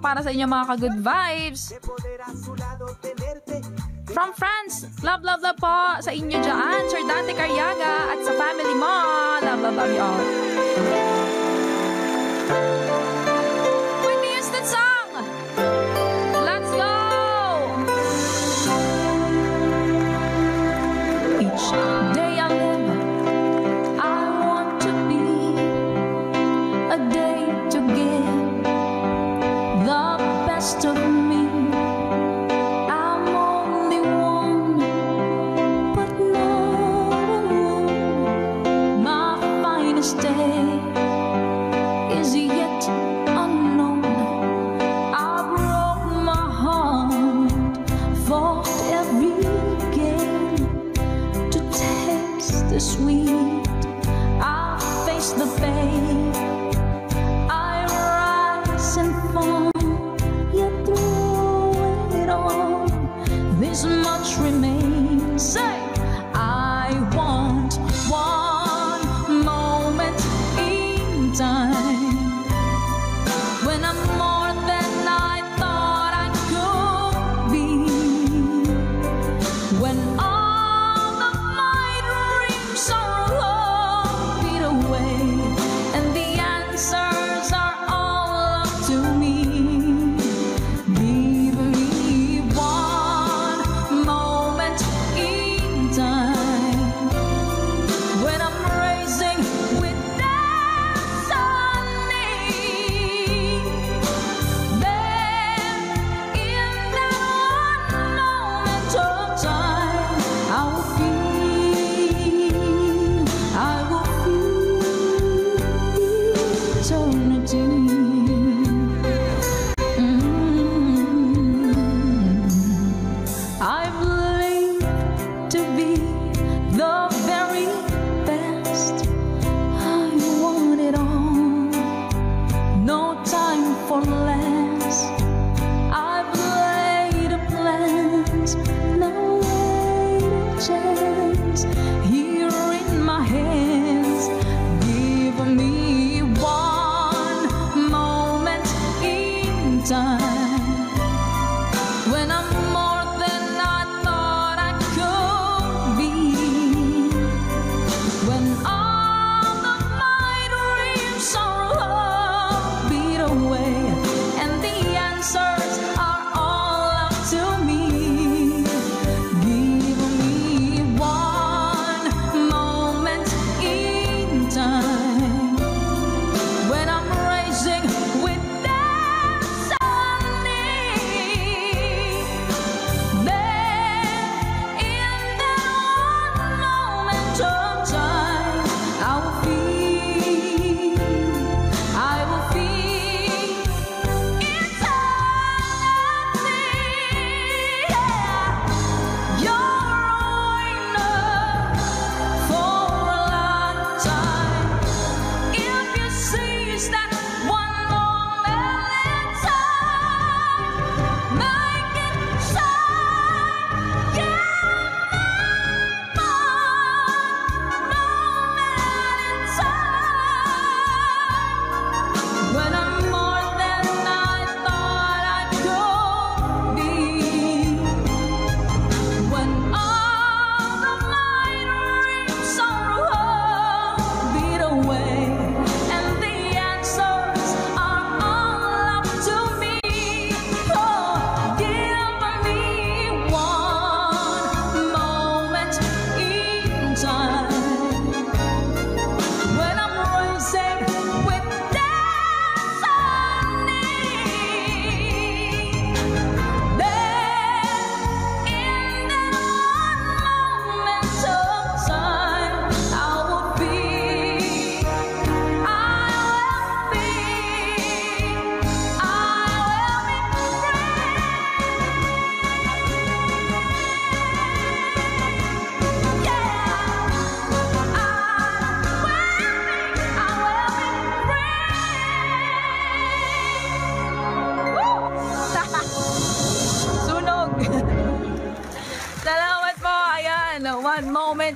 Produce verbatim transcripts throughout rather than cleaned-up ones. Para sa inyo mga ka-good vibes. From France, love, love, love po sa inyo dyan, Sir Dante Caryaga at sa family mo. Love, love, love you all. Whitney Houston song! Let's go! Each day I live, I want to be a day to give the best of me. I'm only one, but not alone. My finest day is yet unknown. I broke my heart, fought every game to taste the sweet. I face the pain. I rise and fall. This much remains. Say, I want one moment in time when I'm more than I thought I could be. When all of my dreams are locked away and the answers are all up to me.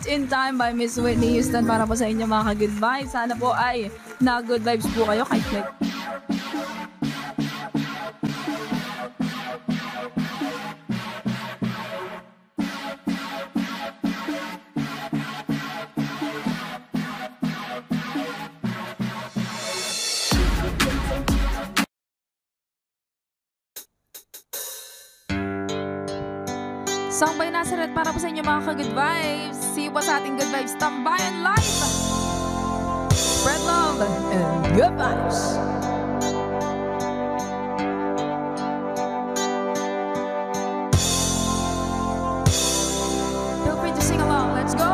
In Time by Miss Whitney Houston para po sa inyo mga ka-good vibes. Sana po ay na-good vibes po kayo kahit Song by Nazareth para po sa inyo mga ka-good vibes. See you po sa ating Good Vibes Tambayan Live. Spread love and good vibes. Feel free to sing along. Let's go.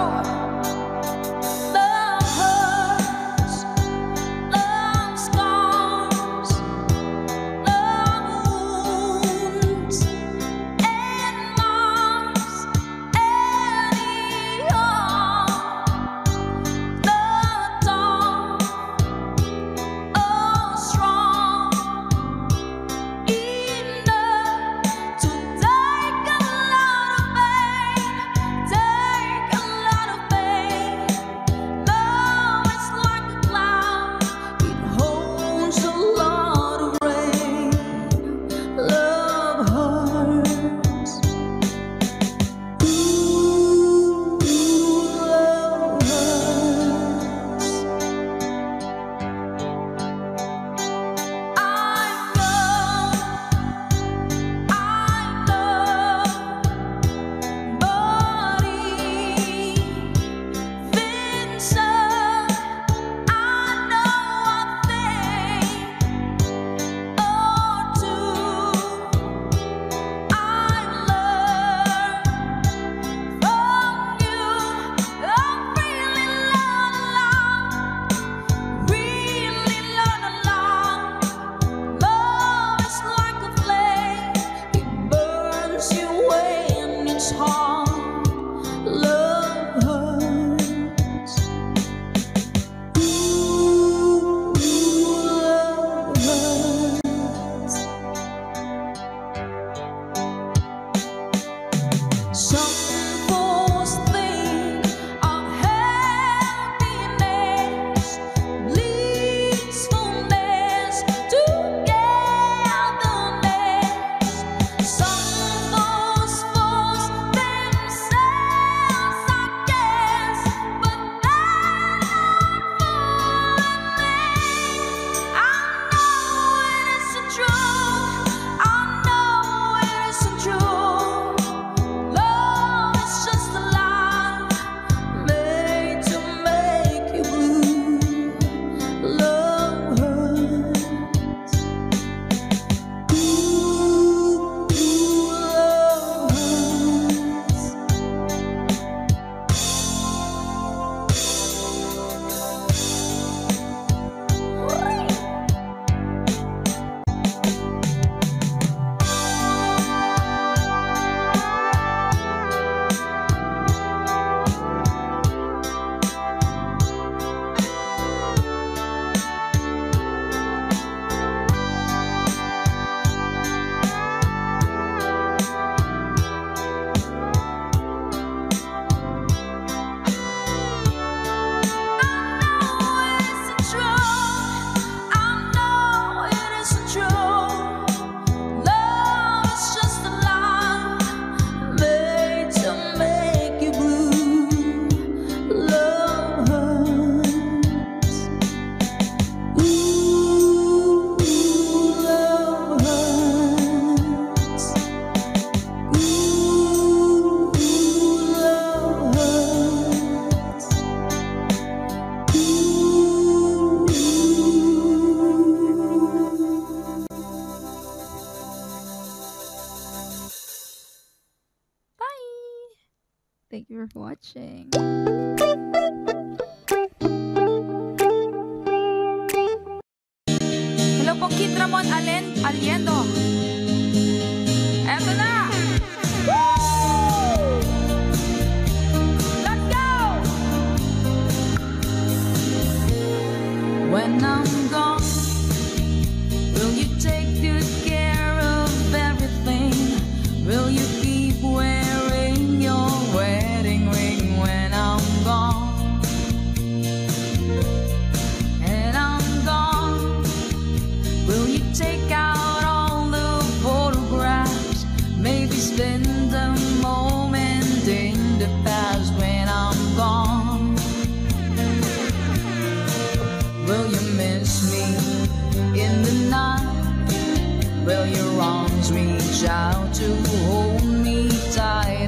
Will your arms reach out to hold me tight?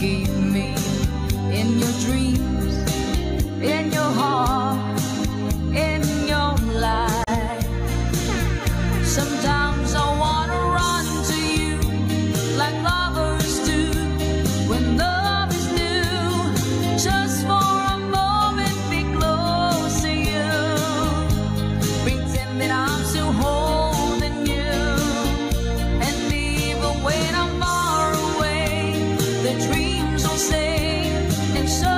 gave me in your dreams, in your heart, in your life. Sometimes I want to run to you like lovers do when love is new. Just for a moment, be close to you. Pretend that I'm still holding you, and even when I'm far away, the dreams will stay. And so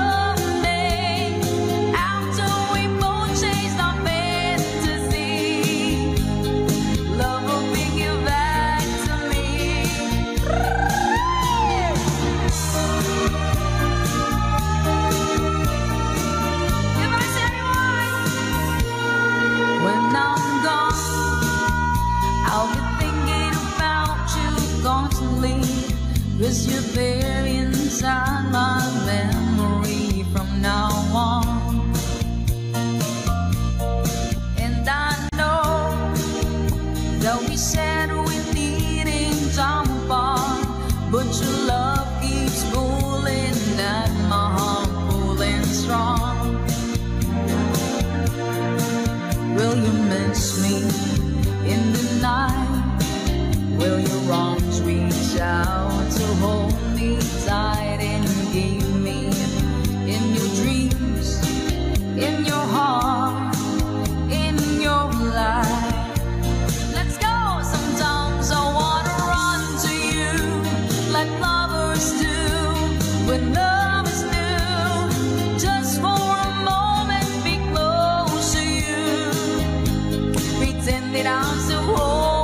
cause you're there inside my memory from now on. And I know that we said we needn't jump apart, but your love keeps pulling at my heart, pulling strong. Will you miss me in the night? Will your arms reach out to hold me tight and give me in your dreams, in your heart, in your life? Let's go. Sometimes I want to run to you like lovers do when love is new. Just for a moment, be close to you. Pretend that I'm so old.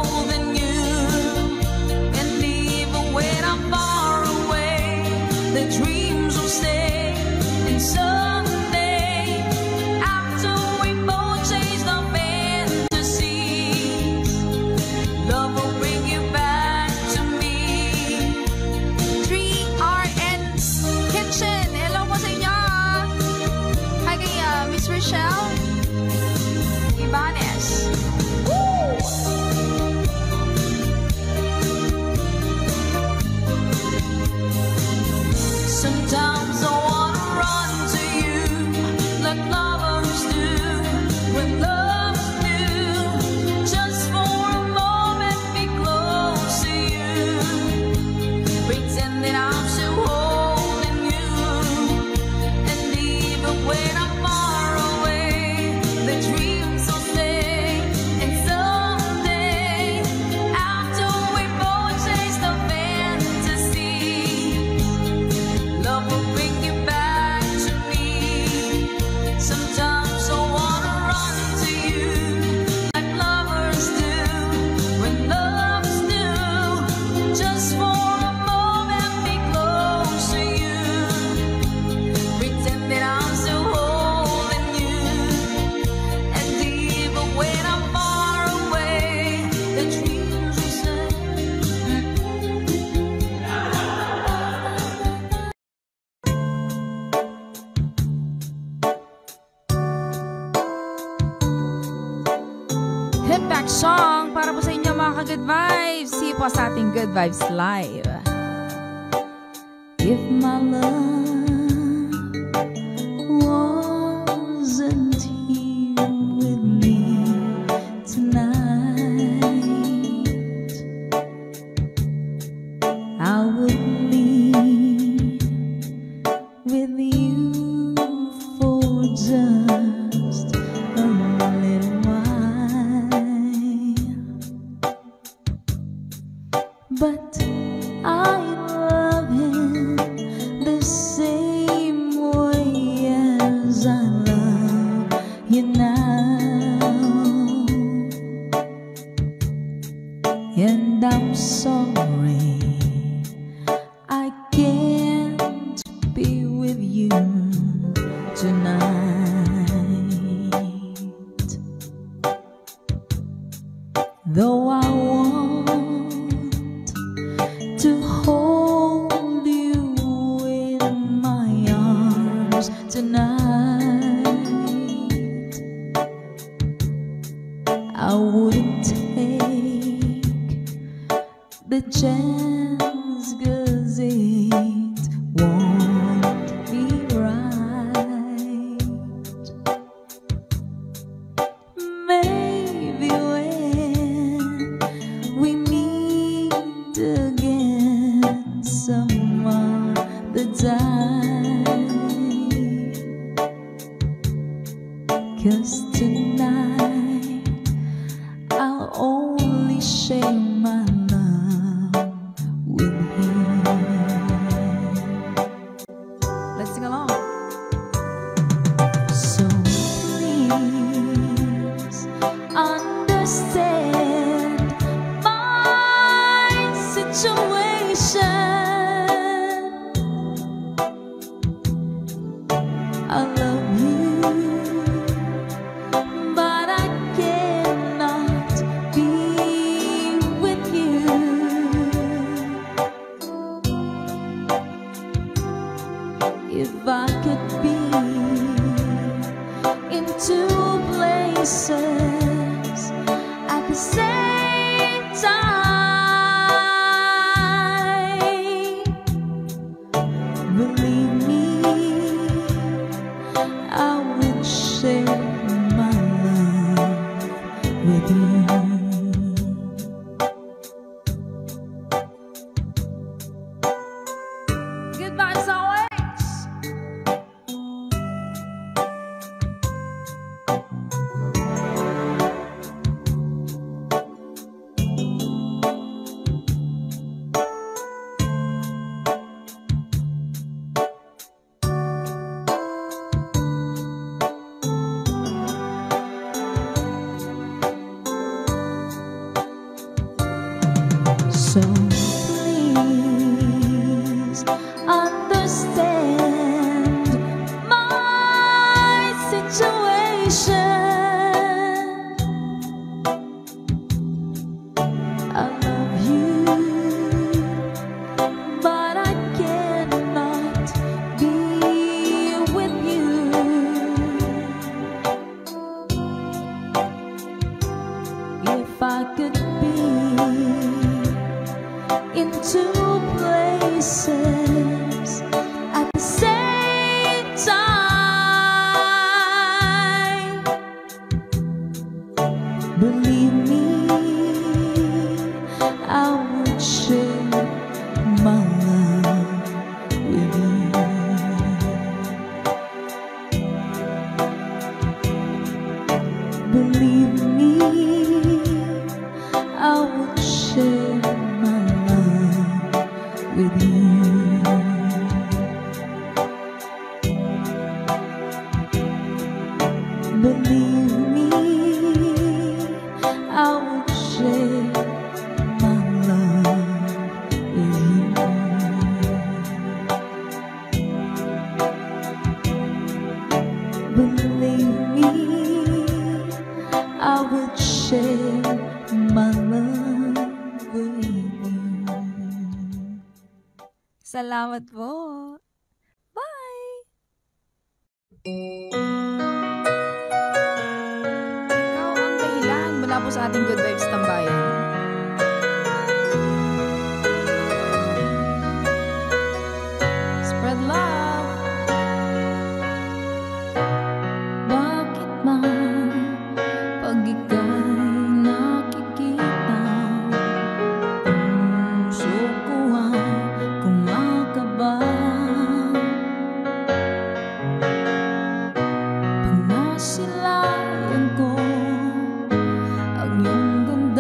Dreams will stay, and someday after we both change the fantasies, love will bring you back to me. three R N Kitchen, hello po sa inyo. Hi kay uh, Miss Rochelle Ibanez. Sometimes I wanna run to you like lovers do when love's new. Just for a moment, be close to you. Pretend that I'm still holding you, and even when I'm far away, the dreams will stay. And someday, after we both chase the song para po sa inyo mga ka-good vibes. See po sa ating Good Vibes Live. If my love wasn't here with me tonight, I would be with you for just a little but I love him the same way as I love you now, and I'm sorry I can't be with you tonight. Though I the chance, 'cause it won't. Salamat po. Bye! Ikaw ang dahilan mula po sa ating Good Vibes Tambayan. Spread love! Bakit man pag ika'y nakikita ang sukuhan sila yan ko ang iyong ganda.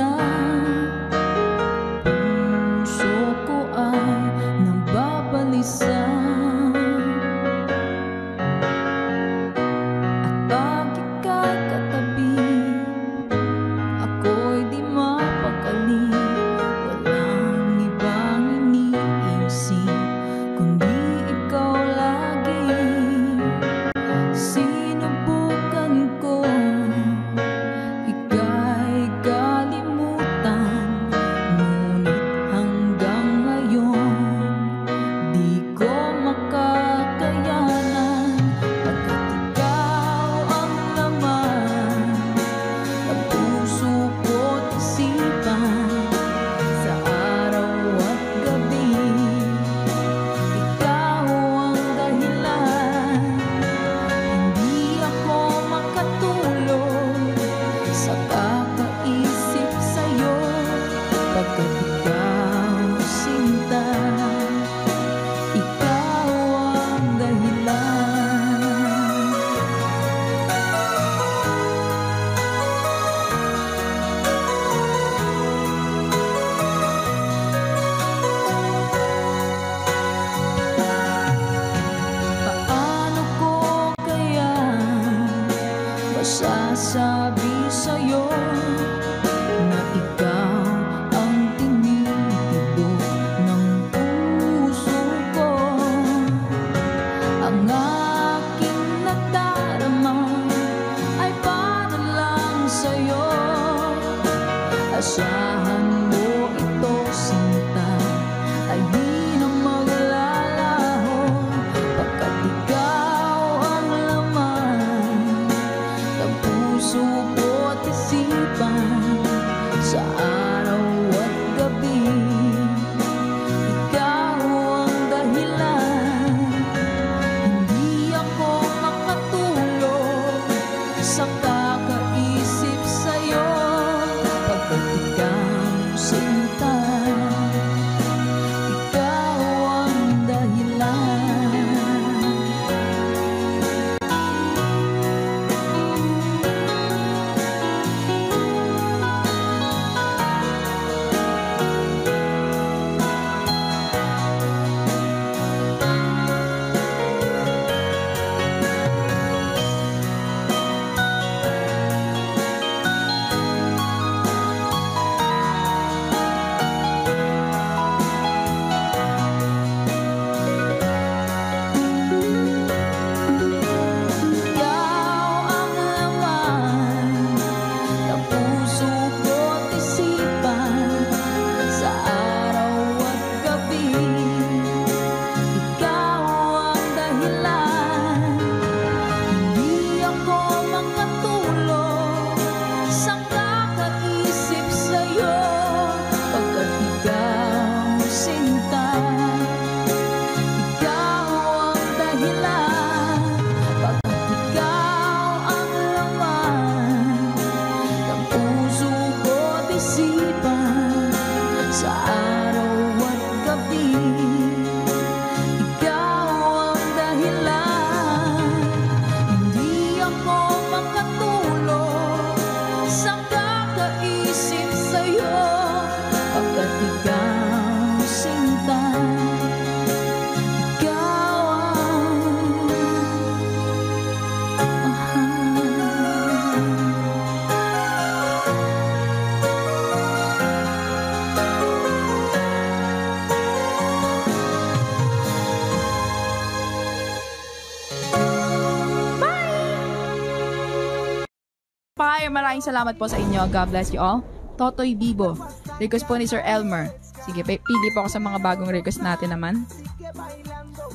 Maraming salamat po sa inyo. God bless you all. Totoy Bibo. Request po ni Sir Elmer. Sige, pili po ako sa mga bagong request natin naman.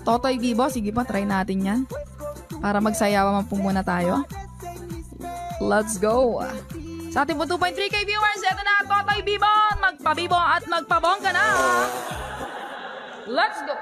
Totoy Bibo. Sige po, try natin yan. Para magsayawa man po muna tayo. Let's go. Sa ating po two point three K viewers, eto na, Totoy Bibo. Magpabibo at magpabongga na. Let's go.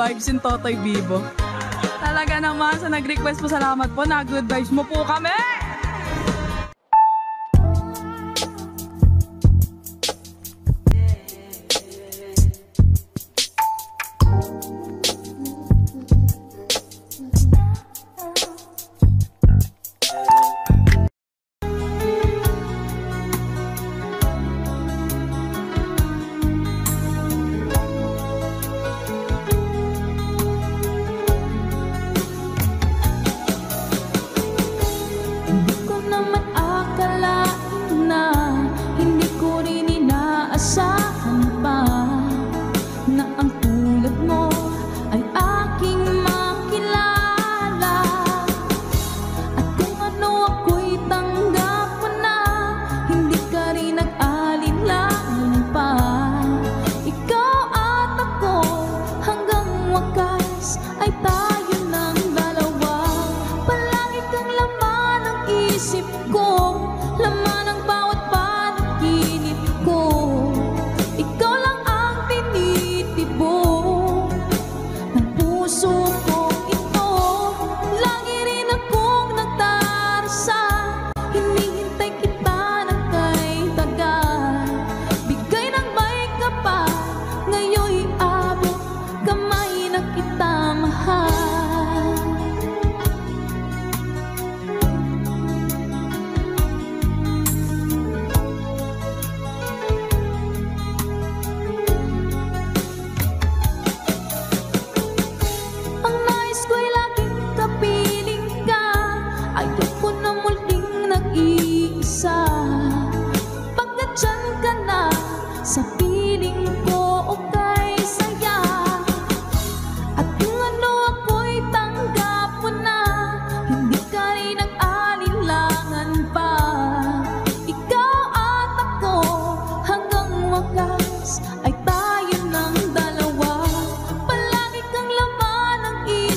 Vibes in Totoy Bibo. Talaga naman sa nag-request po, salamat po. Na good vibes mo po kami!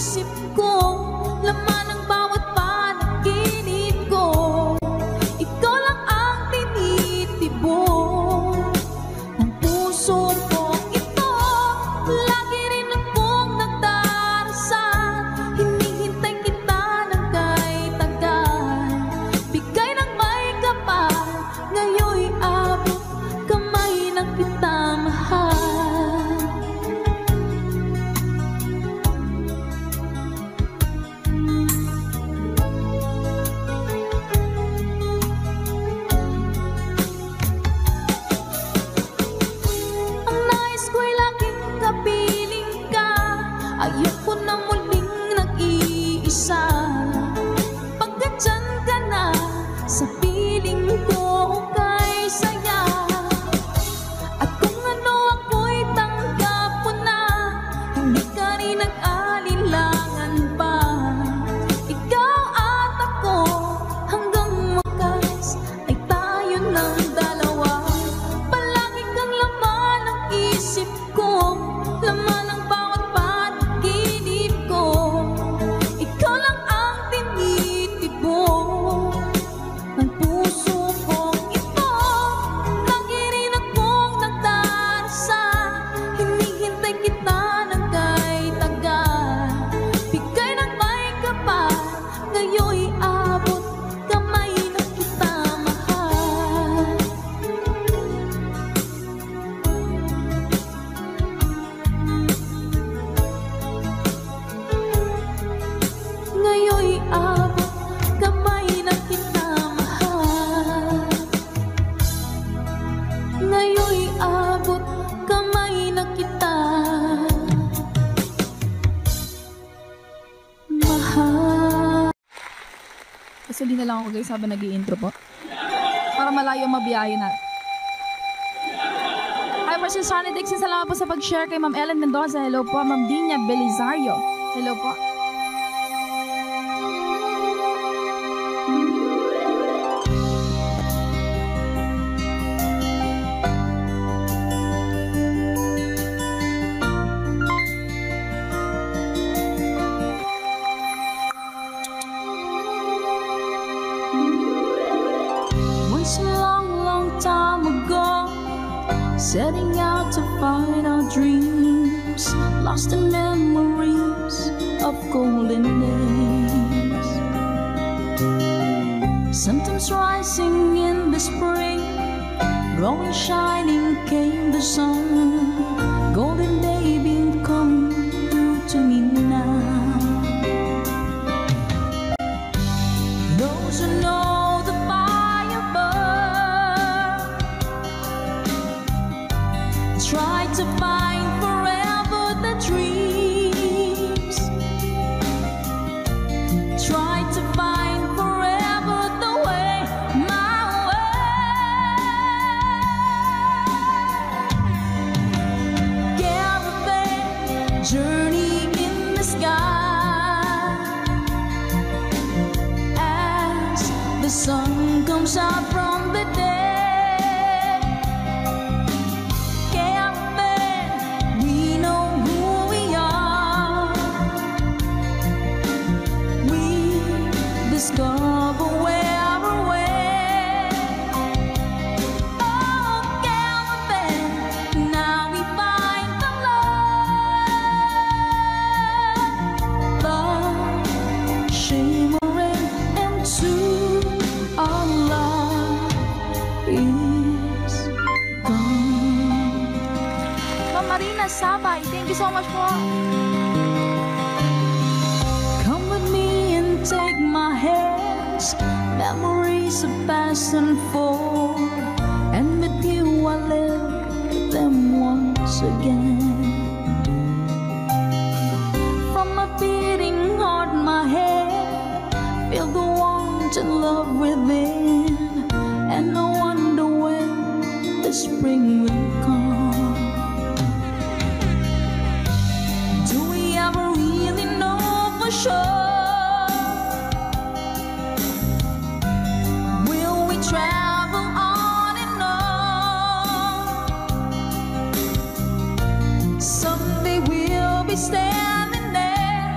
isip ko, laman ng bawat panaginip ko. Ikaw lang ang tinitibok ng puso kong ito. Lagi rin akong nagdarasal, hinihintay kita ng kahit tagal. Bigay ng may kapal, ngayon'y abot kamay ng kita mahal. Hindi na lang ako guys habang nag-i-intro po. Para malayo mabiyahe na. Hi, po si Shani Dixon. Salamat po sa pag-share kay Ma'am Ellen Mendoza. Hello po, Ma'am Dinia Belisario. Hello po. Setting out to find our dreams, lost in memories of golden days. Sometimes rising in the spring, growing shining came the sun. Golden baby, come through to me now. Those who know try to find forever the dreams, try to find forever the way, my way. Caravan, journey in the sky, as the sun comes out from the day. Thank you so much for come with me and take my hands. Memories of past and fall, and with you I live them once again. From a beating heart, my head feel the warmth and love within, and I wonder when the spring will come. Will we travel on and on? Someday we'll be standing there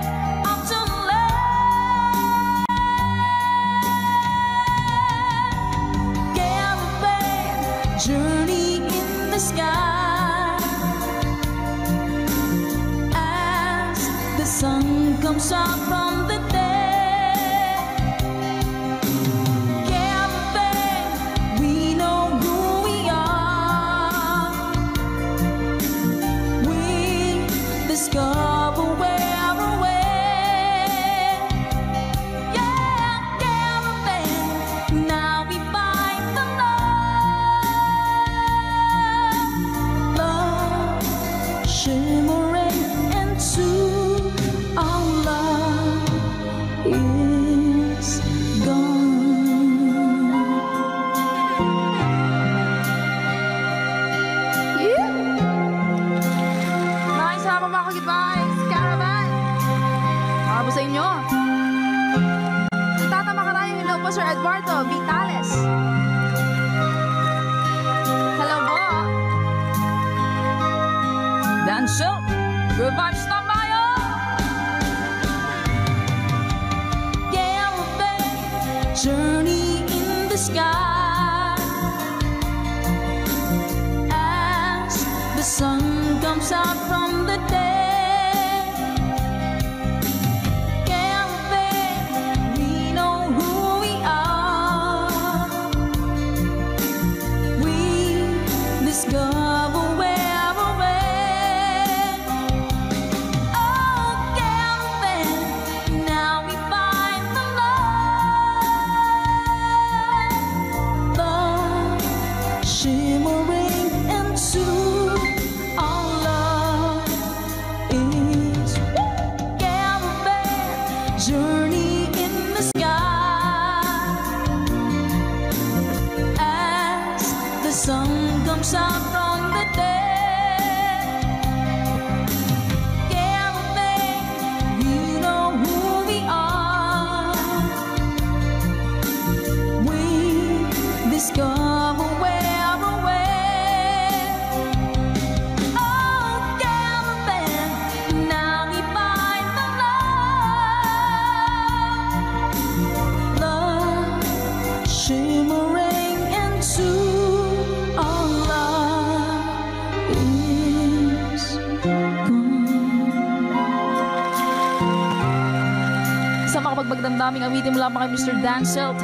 Mister Dan Schilt,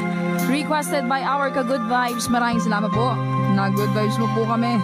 requested by our ka-good vibes. Maraming salamat po. Na-good vibes mo po kami.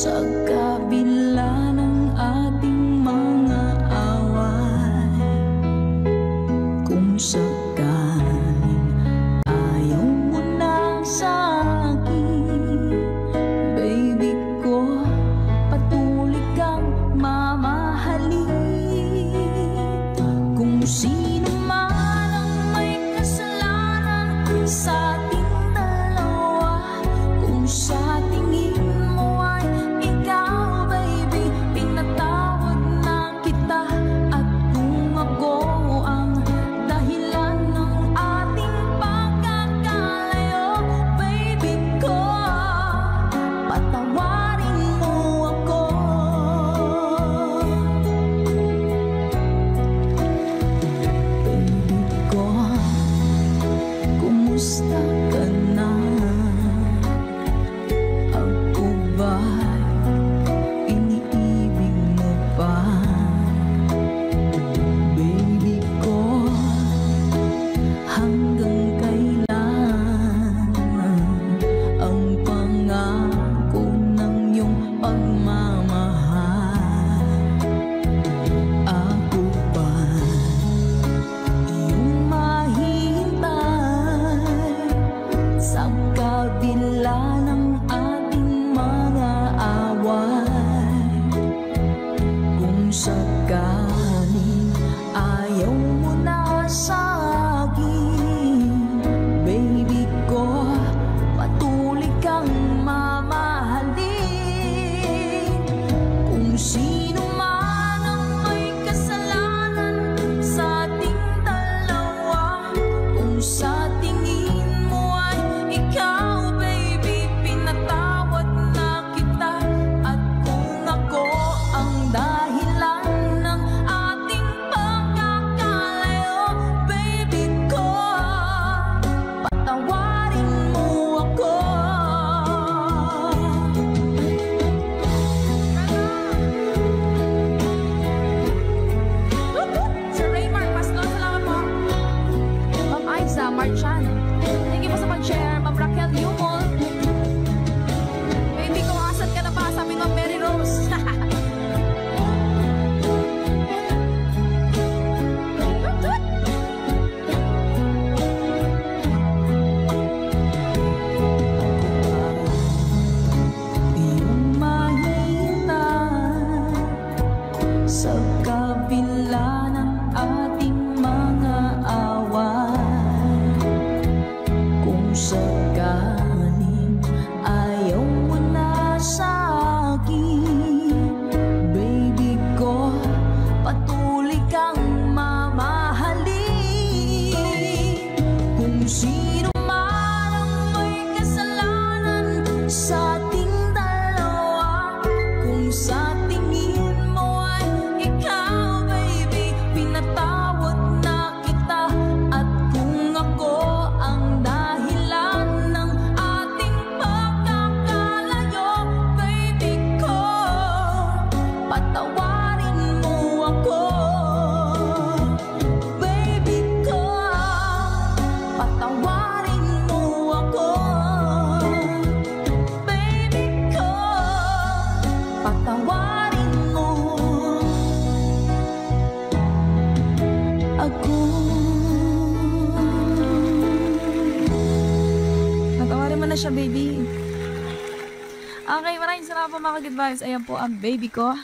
Sa kabila ng ating mga away, Vibes. Ayan po ang baby ko.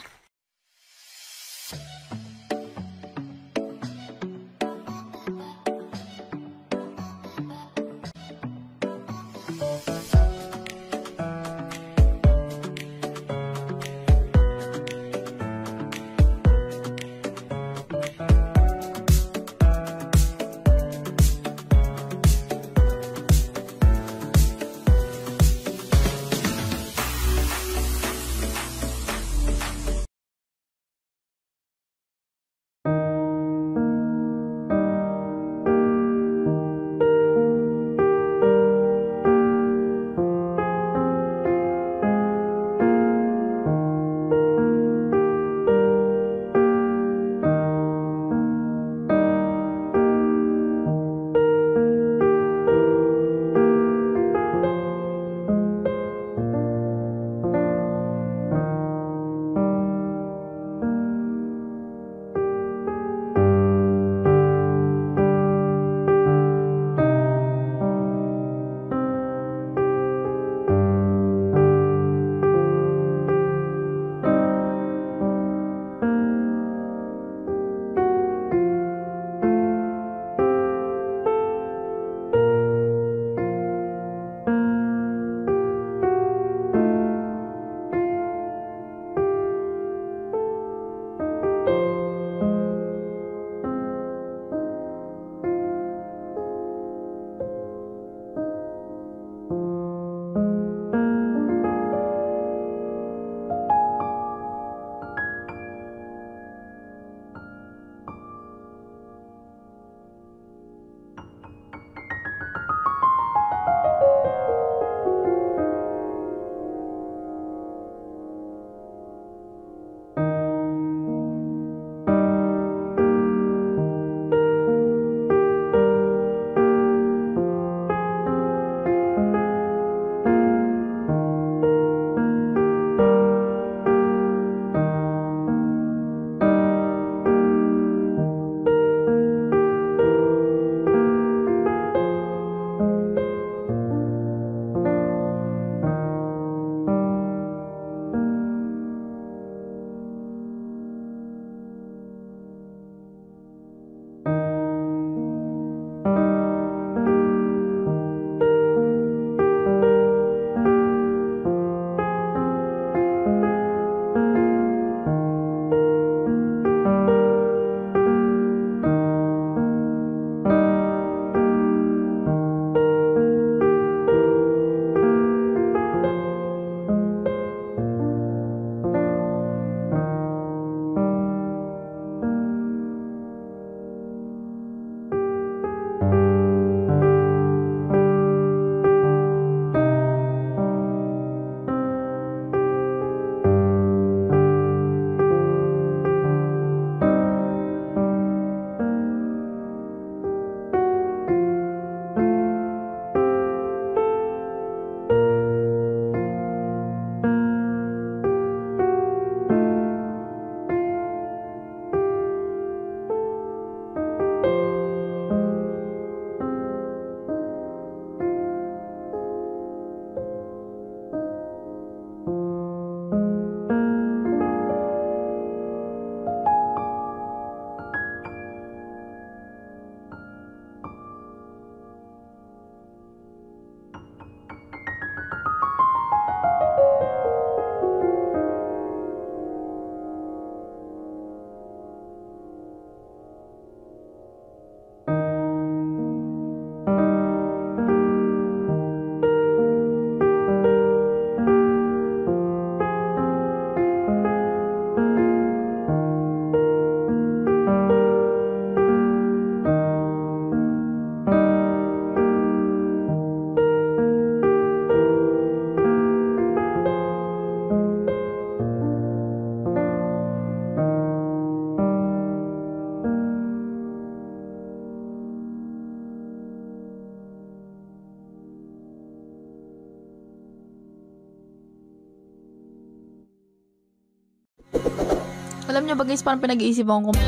Alam nyo ba guys, parang pinag-iisipan ko kung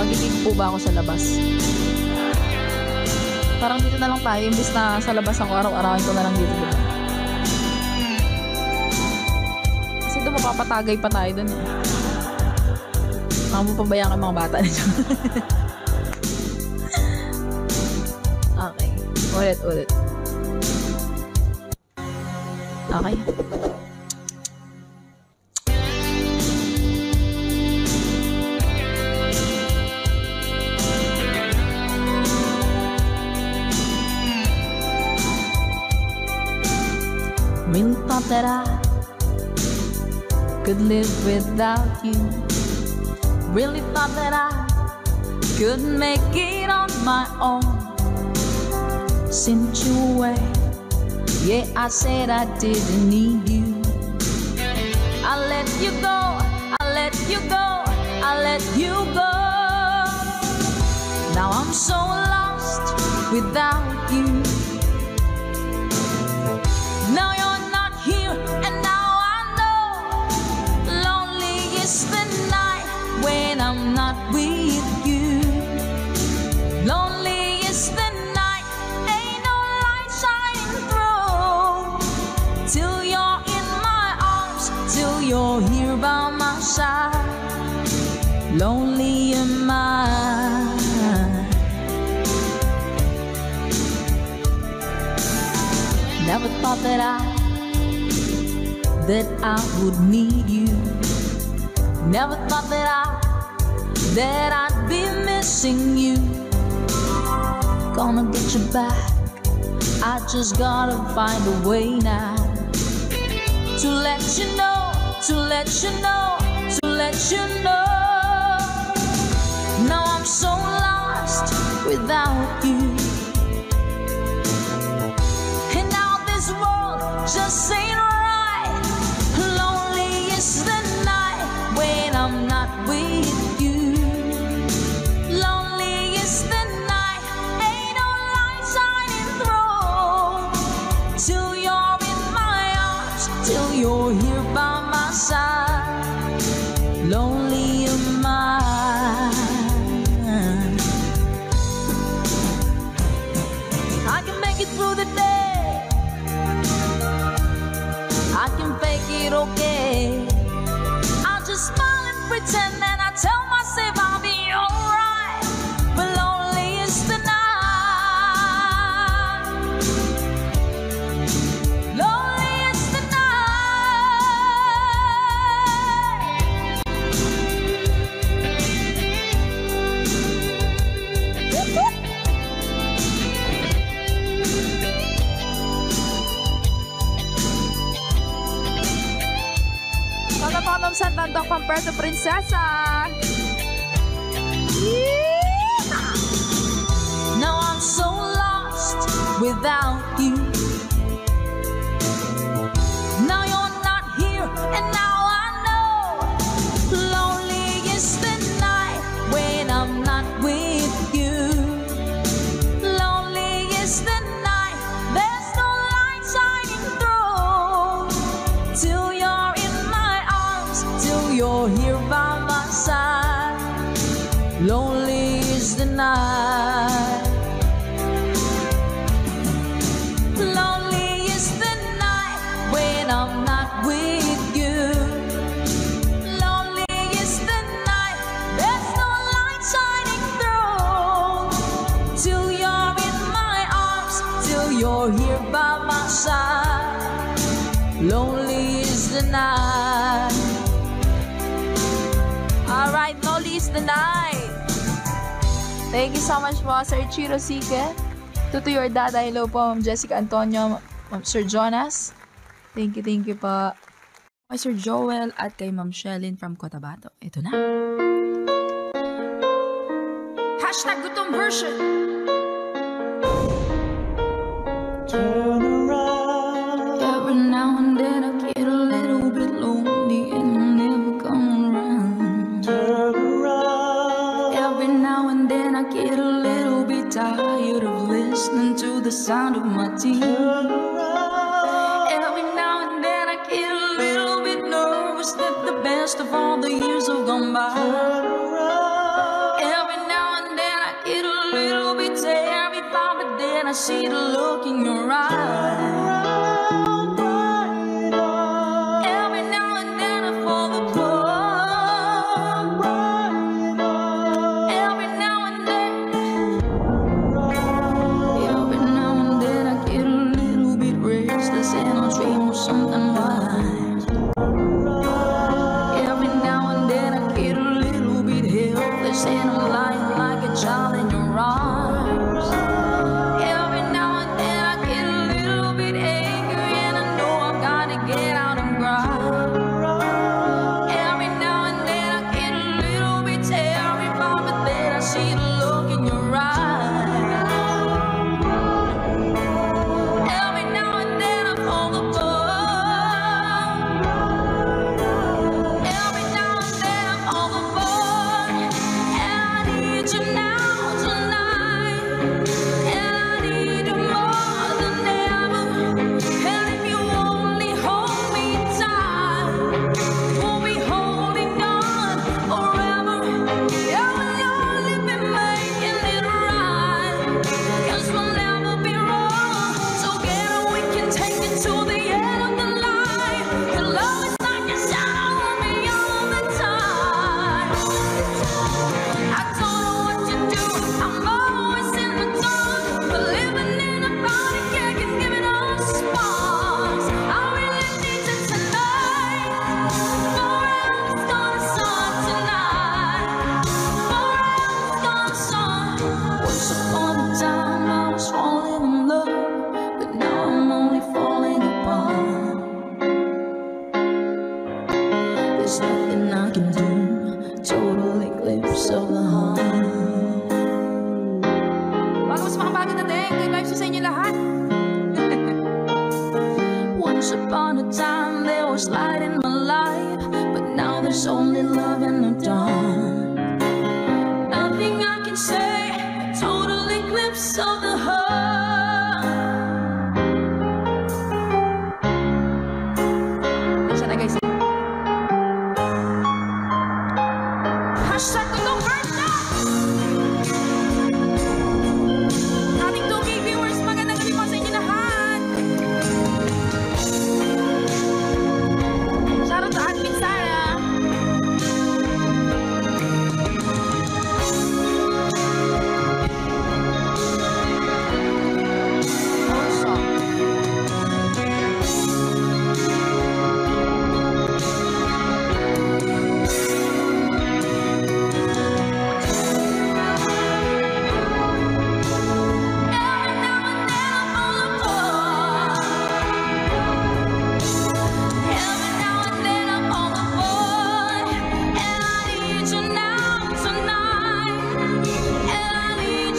magiging po ba ako sa labas. Parang dito na lang tayo, imbis na sa labas ako araw-arawin ko na lang dito, dito. Kasi doon mapapatagay pa tayo doon. Mga mapabayaan ka mga bata nito. Okay, ulit ulit. Okay. When thought that I could live without you, really thought that I could make it on my own. Sent you away, yeah, I said I didn't need you. I let you go, I let you go, I let you go. Now I'm so lost without you. Now you're here, and now I know lonely is the night when I'm not with you. Lonely is the night, ain't no light shining through, till you're in my arms, till you're here by my side. Lonely am I. Never thought that I that I would need you. Never thought that I, that I'd be missing you. Gonna get you back, I just gotta find a way now. To let you know, to let you know, to let you know. Now I'm so lost without you. And now this world just ain't right. I'm not with you. Lonely is the night, ain't no light shining through, till you're in my arms, till you're here by my side. Lonely am I. I can make it through the day, I can fake it okay. I just smile, pretend, and I tell myself I'll be alright. But lonely is the night. Lonely is the night. Pagkakamam sa tantang pamperto prinsesa. Now I'm so lost without you. Now you're not here, and now I know lonely is the night when I'm not with you. Lonely is the night, there's no light shining through, till you're in my arms, till you're here by my side. Lonely is the night. Lonely is the night when I'm not with you. Lonely is the night, there's no light shining through, till you're in my arms, till you're here by my side. Lonely is the night. Alright, lonely is the night. Thank you so much po, Sir Chiro Sike. Totoy or Dada, hello po, Ma'am Jessica Antonio, Ma'am Sir Jonas. Thank you, thank you po. Kay Sir Joel at kay Ma'am Shellyn from Cotabato. Ito na. Hashtag gutom version. Turn around. Every now and then I get a little bit lonely and I never come around. Turn around. Every now and then I get a little bit tired of listening to the sound of my teeth. Every now and then I get a little bit nervous that the best of all the years have gone by. Every now and then I get a little bit terrified, but then I see the look in your eyes. Every now and then I fall the plug. Every now and then, every now and then I get a little bit restless and I dream of something wise. And I'm lying like a child in your arms. Every now and then I get a little bit angry, and I know I've got to get out and cry. Every now and then I get a little bit terrified, but then I see the look in your eyes. Every now and then I fall apart. Every now and then I fall apart. You now tonight, and I need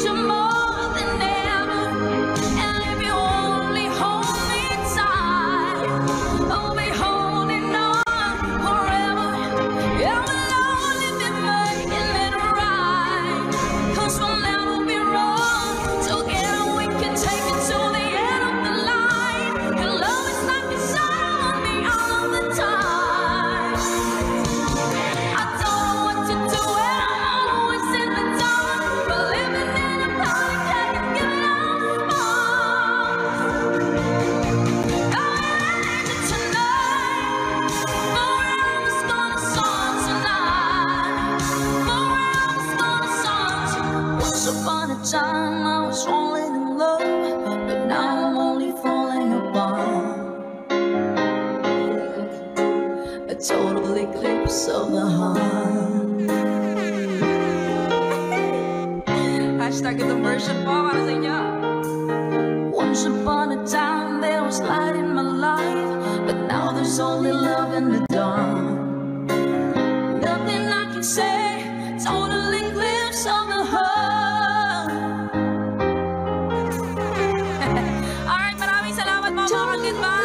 you more than ever. And if you only hold me tight, we'll be holding on forever. Yeah, we'll only be making it right, 'cause we'll never be wrong. Together we can take it to the end of the line. Your love is like a shadow on me all the time. I don't I'm always in the dark, but living in a body can't give it all sparks. I really need you tonight. Forever's gonna sun tonight. Forever's gonna sun. Once upon a time I was falling in love, but now I'm only falling apart. There's nothing I can do. Total eclipse of the heart. Once upon a time there was light in my life, but now there's only love in the dawn. Nothing I can say, a total eclipse of the heart. Siya na guys. Hashtag Totoy Bibo! Total eclipse of the heart. Hashtag the version po para sa inyo. Once upon a time there was light in my life, but now there's only love in the dawn. Nothing I can say, total eclipse of the heart. Alright, maraming salamat po mga goodbyes.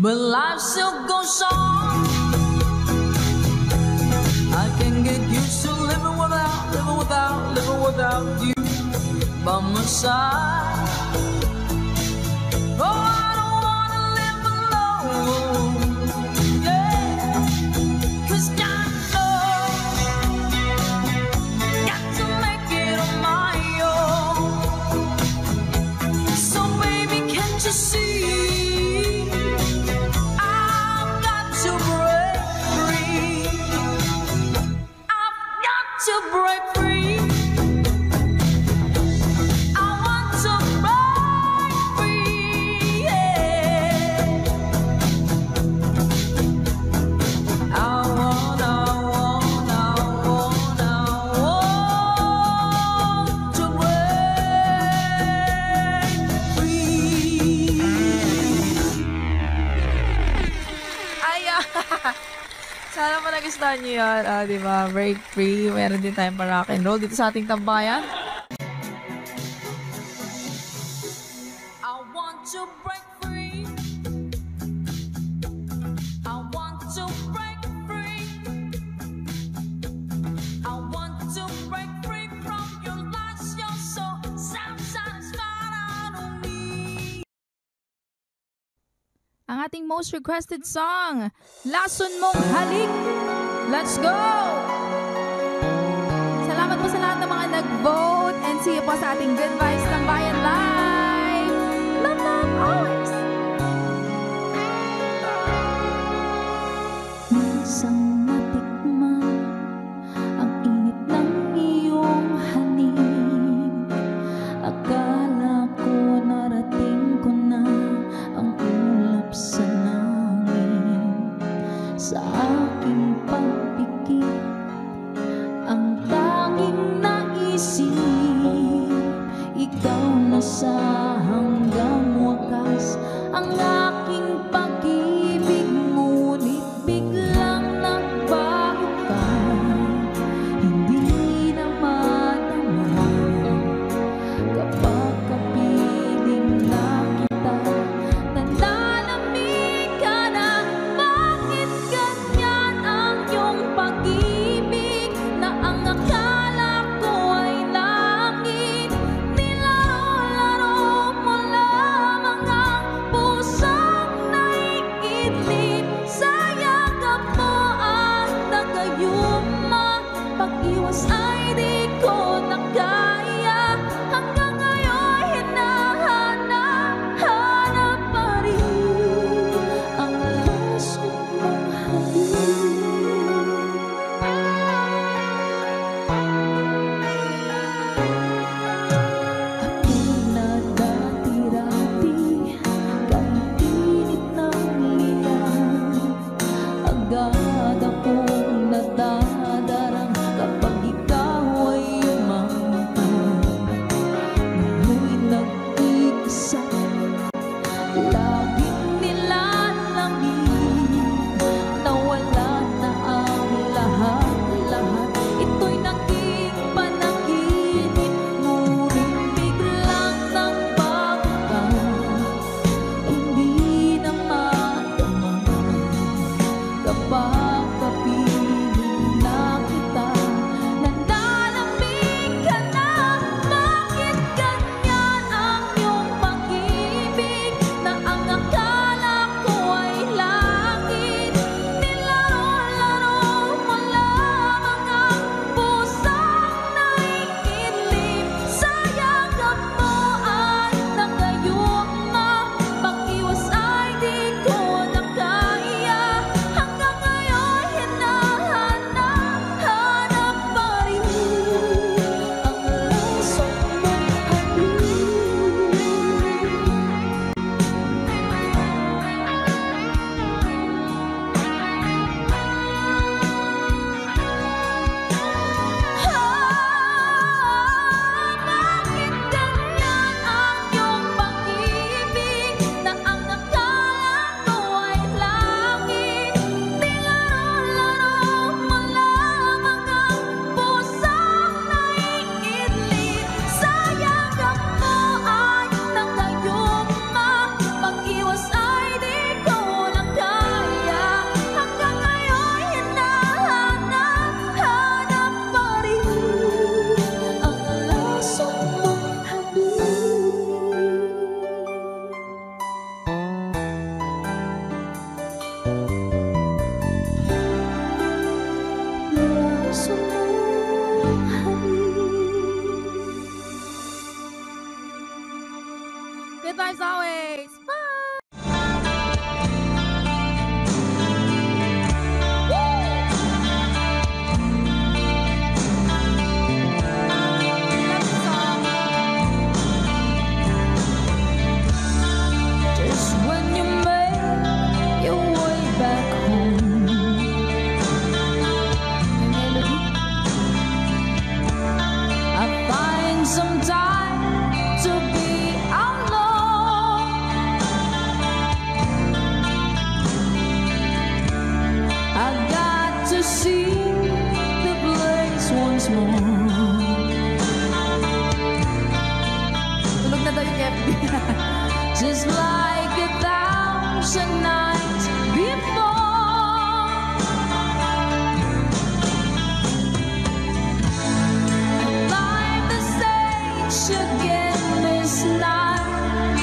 But life still goes on. I can get used to living without, living without, living without you by my side. Oh, I don't wanna live alone, yeah. 'Cause God knows, got to make it on my own. So baby, can't you see? Break free. I want to break free. Yeah. I want, I want, I want, I want to break free. Ayan. Sana mo nagustuhan nyo yun, oh, di ba? Break free. Meron din tayong para rock and roll dito sa ating tambayan. I want to break free. I want to break free. I want to break free from your lies. You're so satisfied on me. Ang ating most requested song, Lason Mong Halik. Let's go! Salamat po sa lahat ng mga nag-vote and see you po sa ating Good Vibes ng Bayan Live! Love, love, always! Isang matikman ang init ng iyong halik. Akala ko narating ko na ang ulap sa langit. Sa ang tanging naisip, ikaw nasa always. Bye! Just like a thousand nights before, climb the stage again this night,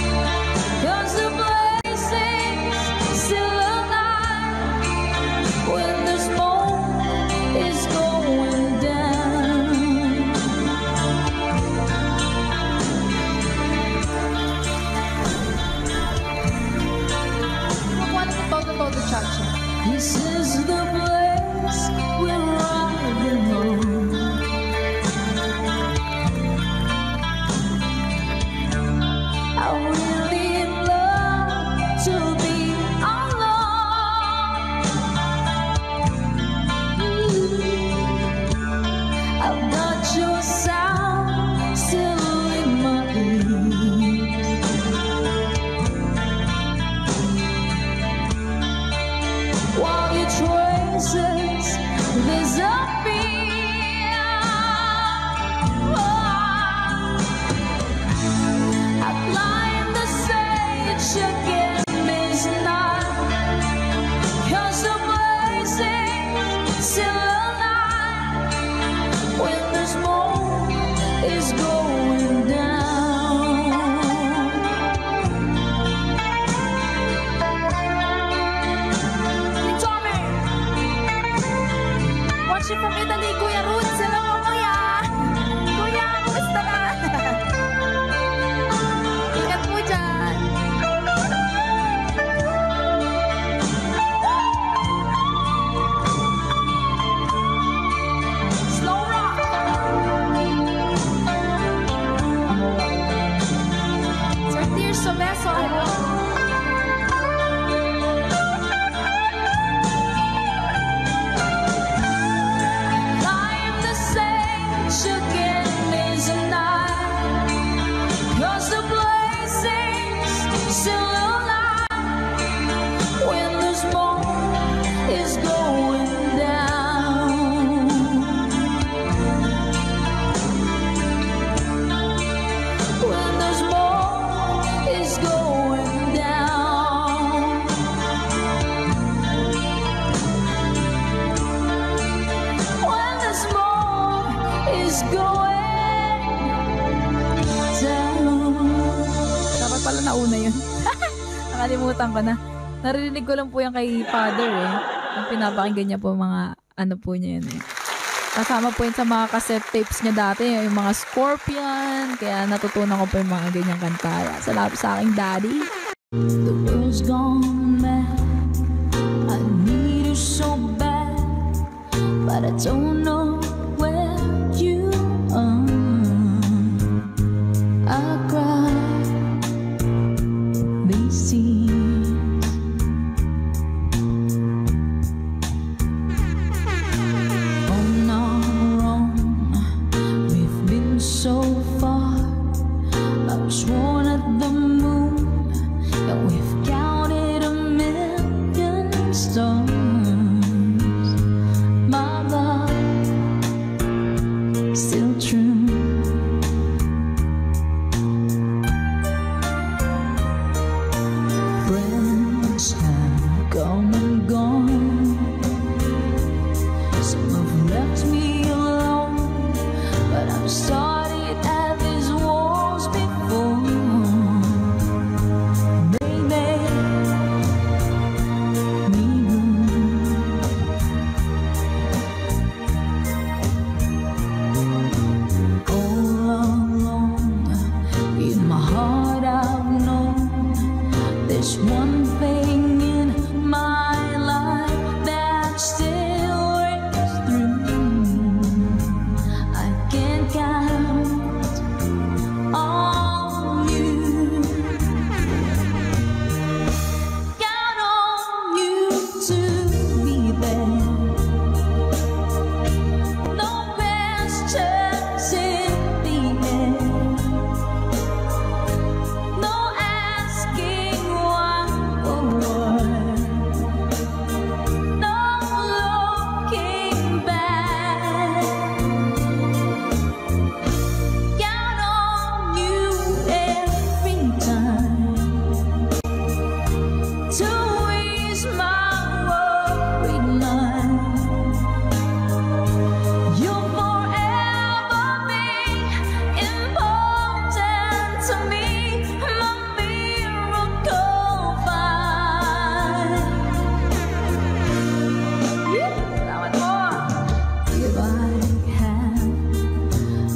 'cause the place is still alive when the smoke is going . This is the place where I belong. I really love to be alone. I've got your sound still in my ears. While your traces disappear, oh, I climb the stage again this night, 'cause the place is still alive when the smoke is going down. From Italy, Kuya Ruth, hello, Kuya! Kuya, kamusta na? Ingat po dyan! Slow rock! thirty years of meso, hello! Nauna yun. Nakalimutan ko na. Narinig ko lang po yan kay Father eh. Ang pinapakinggan niya po mga ano po niya yun eh. Kasama po yun sa mga cassette tapes niya dati. Yung mga Scorpion. Kaya natutunan ko po yung mga ganyang kantaya. Salamat sa aking daddy. The world's gone mad. I need you so bad. But I don't know where you are. I cry. On our own, we've been so far. I've sworn at the moon, and we've counted a million stars. My love, still true. There's one thing in my life that still rings through. I can't count on you. Count on you to be there. No questions in the air. No asking why or what. No looking back. Count on you every time to ease my worried mind. You'll forever be important to me, my miracle find. Yeah, that was more. If I had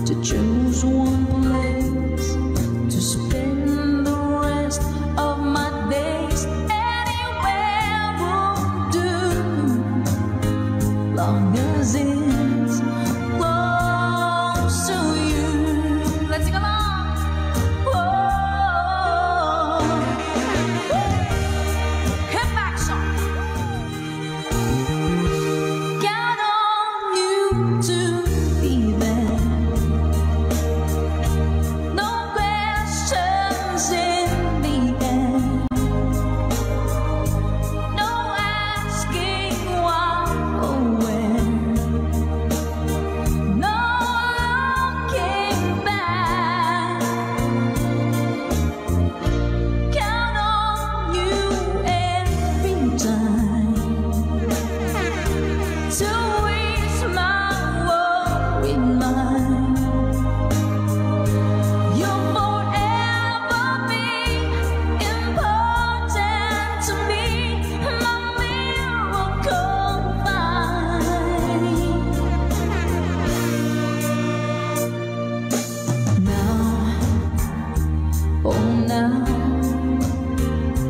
to choose one place to spend the rest of my days, anywhere will do, long as it's close to you. Let's sing along. Oh, hip action. Count on you to be there. No questions in the air. No asking why or where. No looking back. Count on you every time to ease my worried mind. You'll forever be important to me, my miracle find. Now,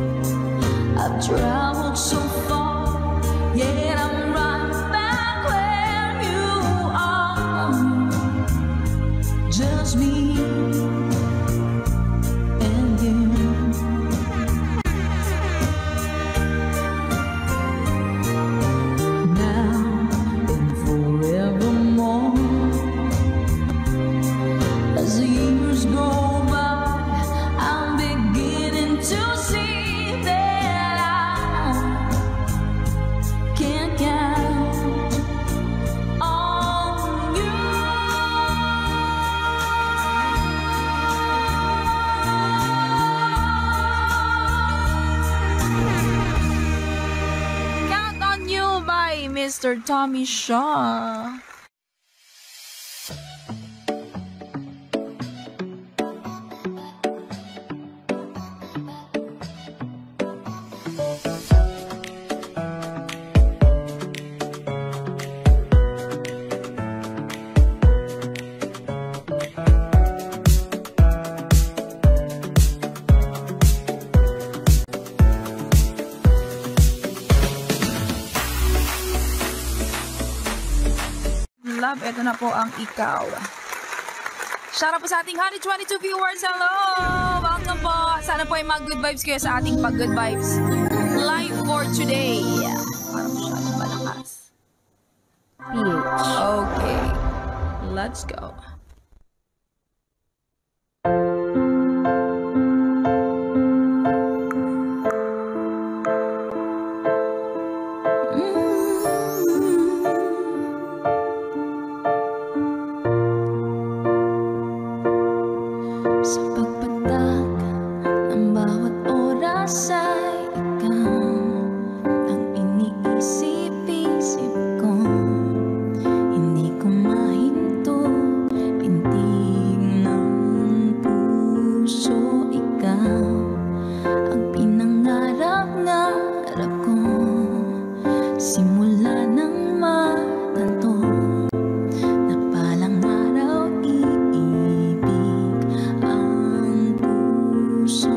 oh now, I've traveled so far, yet I'm right back where you are. Just me and you. Now and forevermore, as the years go by, I'm beginning to see that I can't count on you. Count on You by Mister Tommy Shaw. Love, ito na po ang Ikaw. Shout out po sa ating one hundred twenty-two viewers. Hello! Welcome po. Sana po ay mag-good vibes kayo sa ating pag-good vibes live for today. Parang masyadong malakas. P H. Okay. Let's go. Sa pagpatak ng bawat oras ay ikaw ang iniisip-isip ko. Hindi ko mahinto, pintig ng puso. Ikaw ang pinangarap-ngarap ko simula ng matato. Na palang araw iibig ang puso.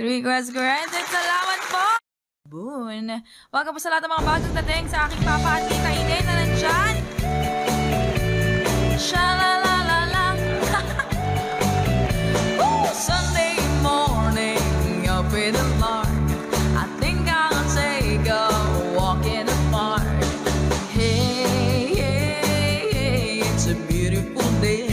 Request granted. Salamat po! Boon! Welcome po sa lahat ng mga bagong dating sa aking papa at tita Ine na nandyan! Sha-la-la-la-la! Ooh, Sunday morning up in the dark, I think I'll take a walk in the park. Hey, hey, hey, it's a beautiful day.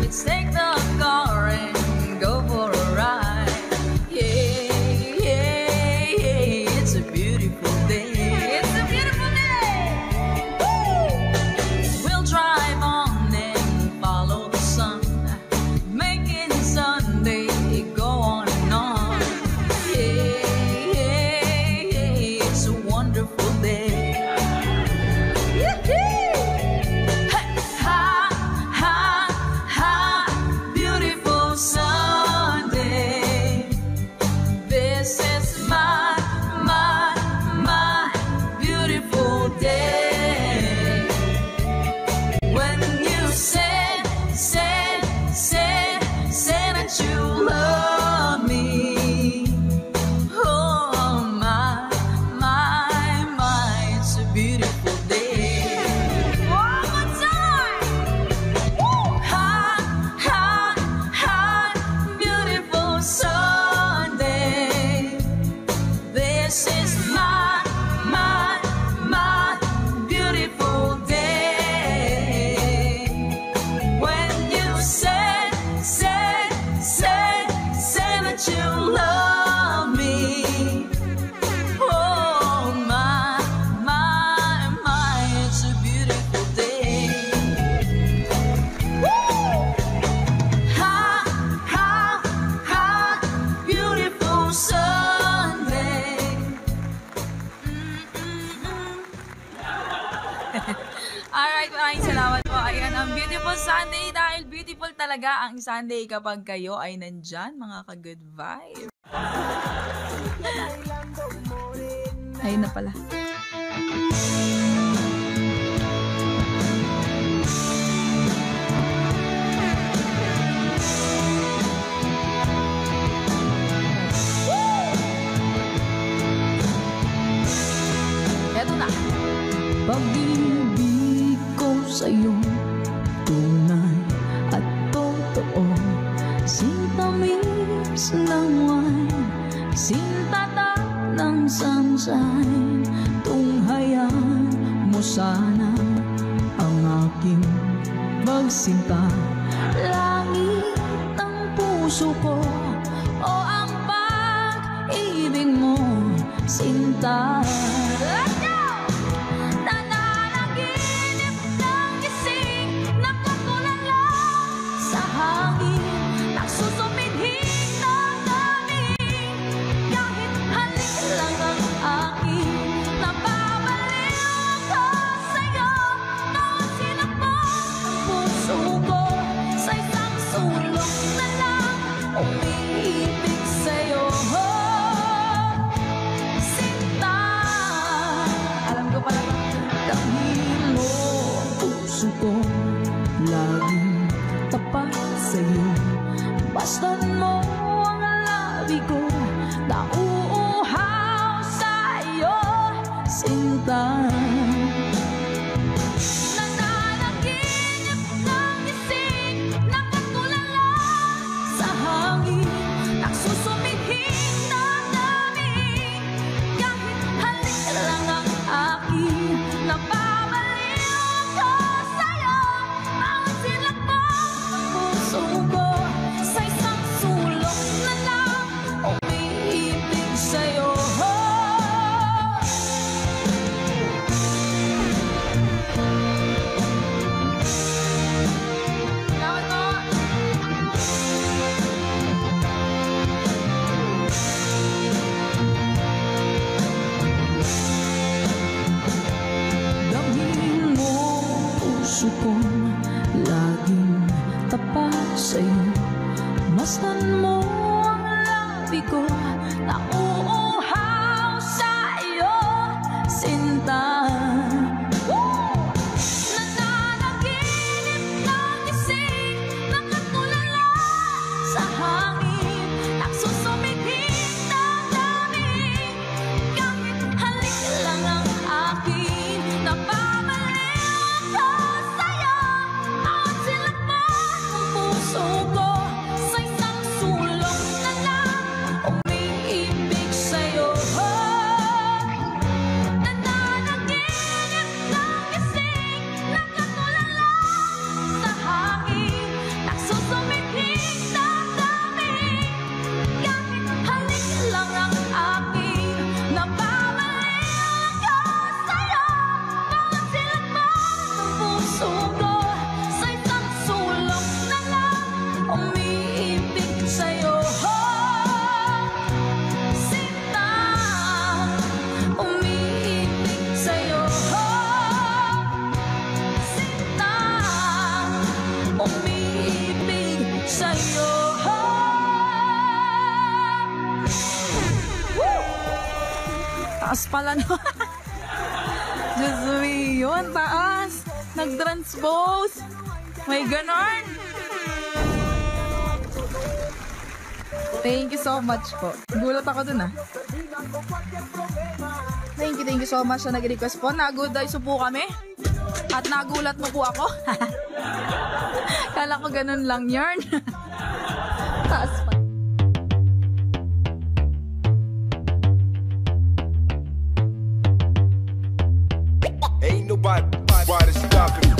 Let's take the car and go for Sunday dahil beautiful talaga ang Sunday kapag kayo ay nandyan, mga ka-good vibe. Ayun na pala. Eto na. Pag-ibig ko sa'yo, tunay at totoo. Sintamis ng wine, sintata ng sunshine. Tunghayan mo sana ang aking pagsinta. Langit ng puso ko, o ang pag-ibig mo, sinta. Basta't mo ang labi ko, nauuhaw sa iyo, sinta. Nananaginip ng isip na katulala sa hangin, nagsusumihing na daming, kahit halik lang ang akin, napabalik ko sa iyo, ang silakbang ng puso ko. Taas pala na. Diyos me, yun, taas. Nag-transpose. May ganon. Thank you so much po. Gulat ako dun ah. Thank you, thank you so much na nag-request po. Nagod ay supo kami. At nagulat mo po ako. Kala ko ganon lang yun. Taas pala. Why, why, why to stop it?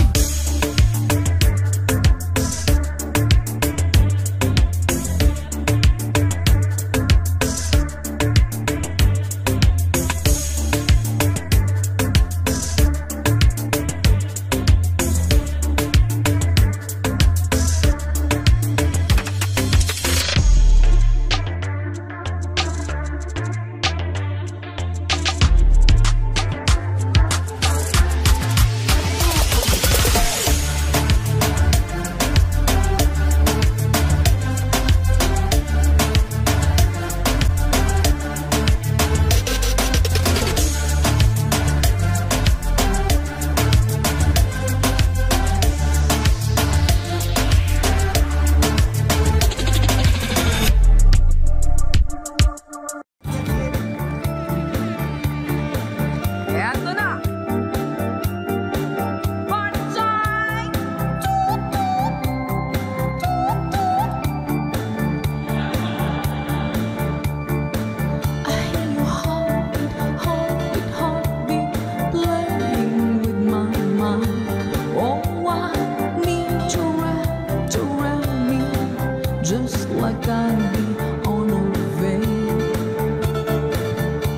like Gandhi on a veil.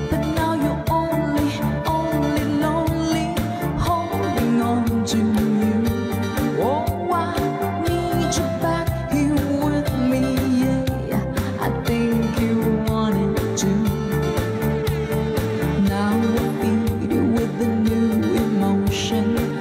But now you're only, only lonely, holding on to you. Oh, I need you back here with me, yeah. I think you want it too. Now I feed you with a new emotion.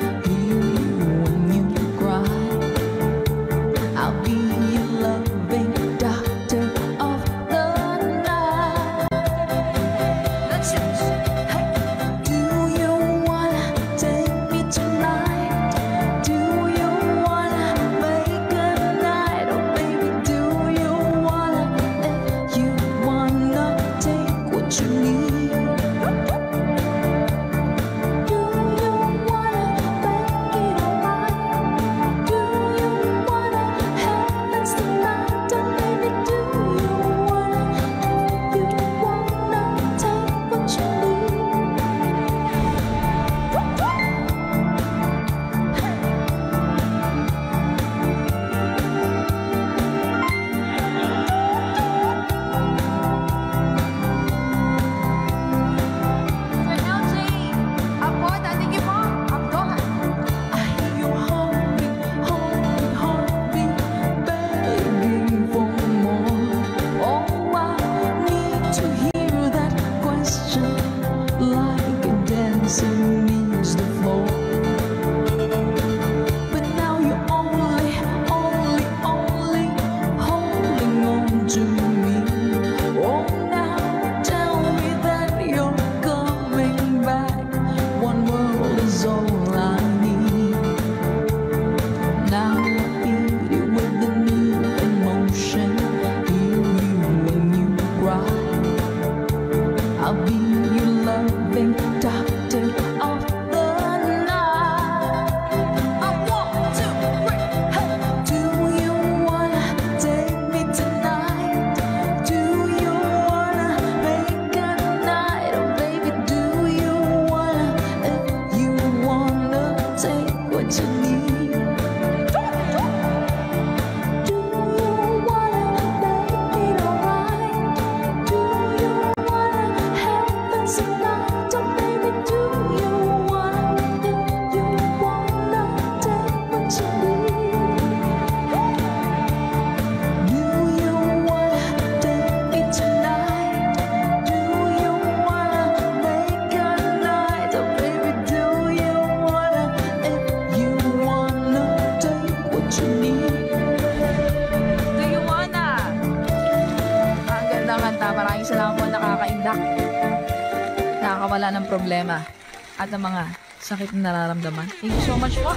Problema at ang mga sakit na nararamdaman. Thank you so much po.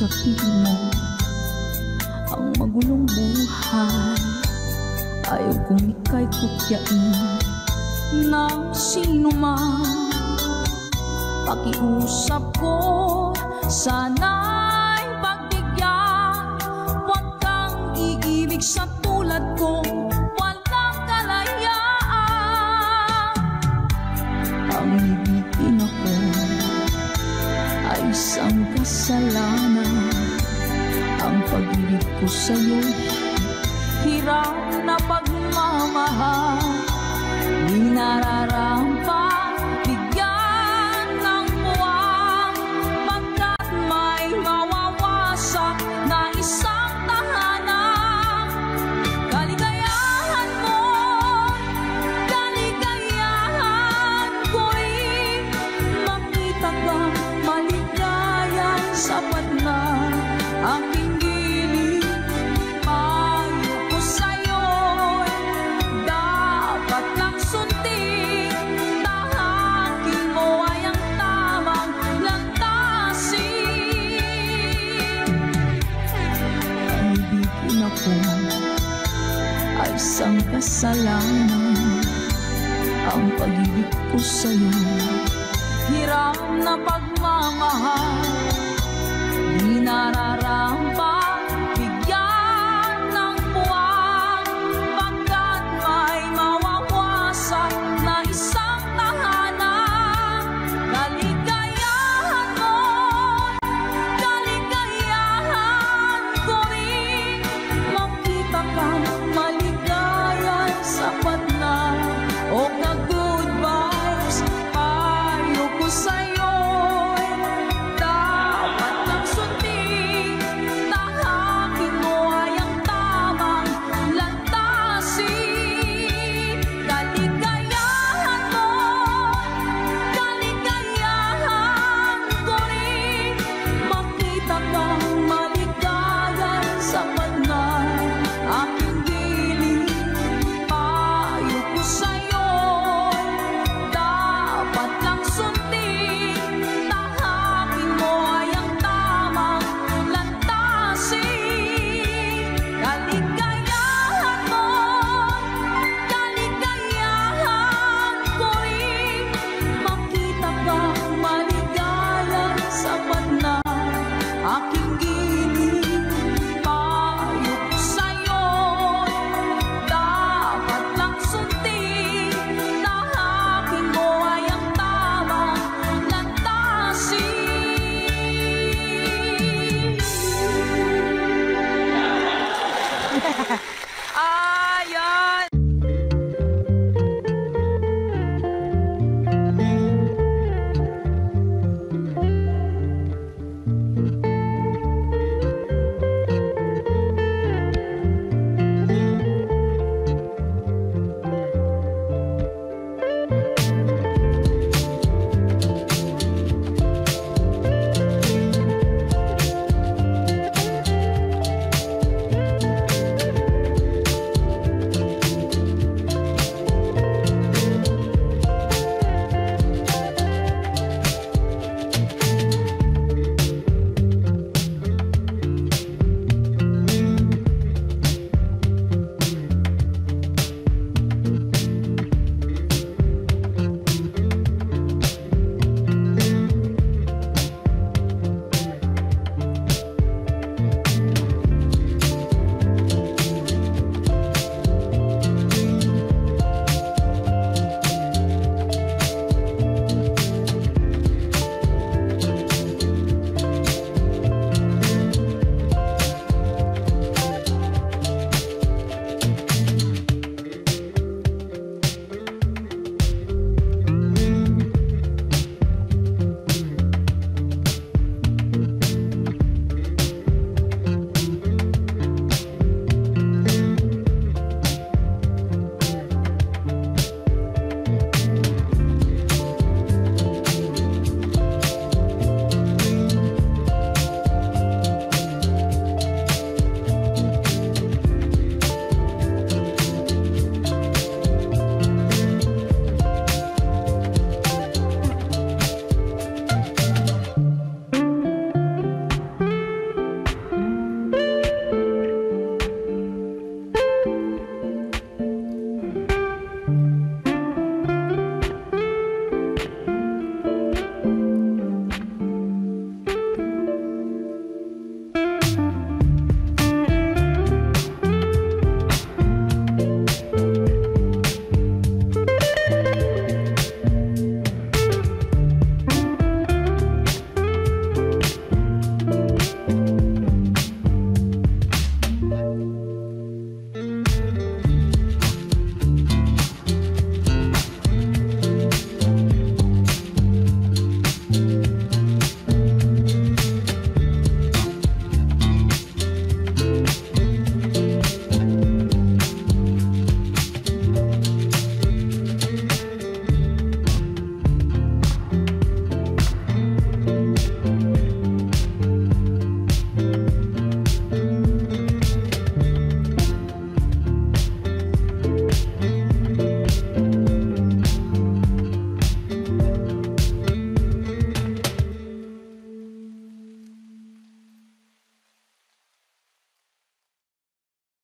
sabihin mo ang magulong buhay. Ayaw kong ika'y kutyain ng sino man. Pakiusap ko, sana'y pagbigyan. Huwag kang iibig sa tulad ko, walang kalayaan. Ang ibigin ako ay isang kasalanan. Ang pag-ibig ko sa'yo, hirap na pagmamahal. Di nararampa, bigyan ng buwan. Pagkat may mawawasak na isang tahanan, kaligayahan mo'y kaligayahan ko'y makita ka maligayang sapat na aking isang kasalanan. Ang pag-ibig ko sa'yo, hirap na pagmamahal. Di narara